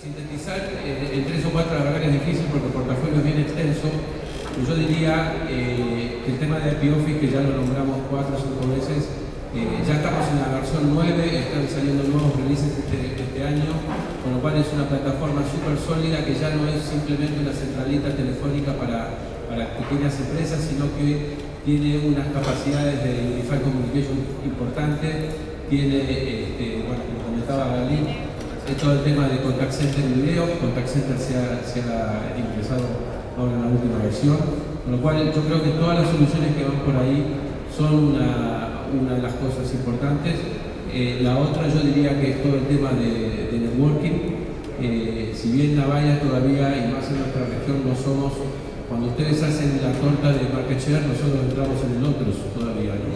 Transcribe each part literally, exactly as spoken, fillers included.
Sintetizar eh, en tres o cuatro palabras es difícil porque el portafolio es bien extenso. Yo diría eh, que el tema de I P Office, que ya lo nombramos cuatro o cinco veces, eh, ya estamos en la versión nueve, están saliendo nuevos releases este, este año, con lo cual es una plataforma súper sólida que ya no es simplemente una centralita telefónica para, para pequeñas empresas, sino que tiene unas capacidades de Unified Communication importantes, tiene, este, bueno, como comentaba Berlín, todo el tema de Contact Center en video, Contact Center se ha, se ha ingresado ahora en la última versión, con lo cual yo creo que todas las soluciones que van por ahí son una, una de las cosas importantes. Eh, la otra yo diría que es todo el tema de, de networking. Eh, si bien Avaya todavía, y más en nuestra región, no somos, cuando ustedes hacen la torta de market share, nosotros entramos en el otro todavía, ¿no?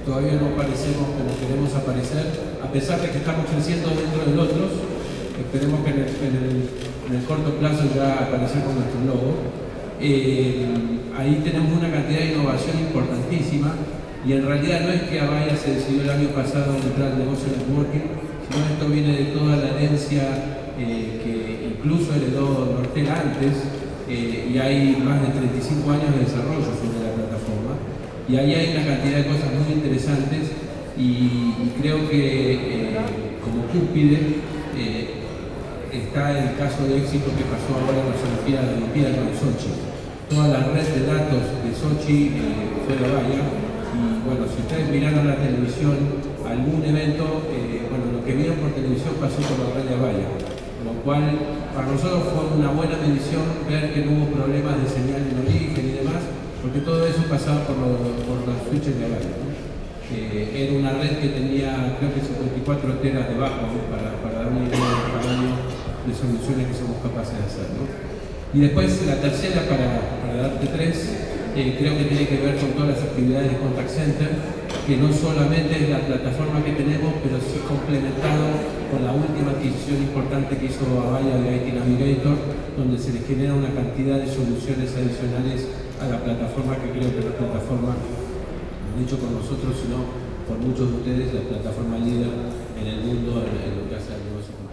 Todavía no aparecemos como queremos aparecer, a pesar de que estamos creciendo dentro de otros. Esperemos que en el, en el, en el corto plazo ya aparecer con nuestro logo. Eh, ahí tenemos una cantidad de innovación importantísima, y en realidad no es que Avaya se decidió el año pasado entrar al negocio de networking, sino esto viene de toda la herencia eh, que incluso heredó Nortel antes, eh, y hay más de treinta y cinco años de desarrollo sobre la plataforma. Y ahí hay una cantidad de cosas muy interesantes, y, y creo que eh, como cúspide eh, está el caso de éxito que pasó ahora en las Olimpiadas de Sochi. Toda la red de datos de Sochi eh, fue de Avaya, y bueno, si ustedes miraron la televisión, algún evento, eh, bueno, lo que vieron por televisión pasó por la red de Avaya, lo cual para nosotros fue una buena medición ver que no hubo problemas de señal en origen y demás, porque todo eso pasaba por, lo, por las switches de Avaya, ¿no? Eh, era una red que tenía, creo que setenta y cuatro teras de bajo, ¿no? para, para dar una idea del tamaño de soluciones que somos capaces de hacer, ¿no? Y después la tercera, para, para darte tres, eh, creo que tiene que ver con todas las actividades de Contact Center, que no solamente es la plataforma que tenemos, pero sí complementado con la última adquisición importante que hizo Avaya de I T Navigator, donde se le genera una cantidad de soluciones adicionales a la plataforma, que creo que la plataforma, no dicho con nosotros, sino por muchos de ustedes, la plataforma líder en el mundo en lo que hace al negocio.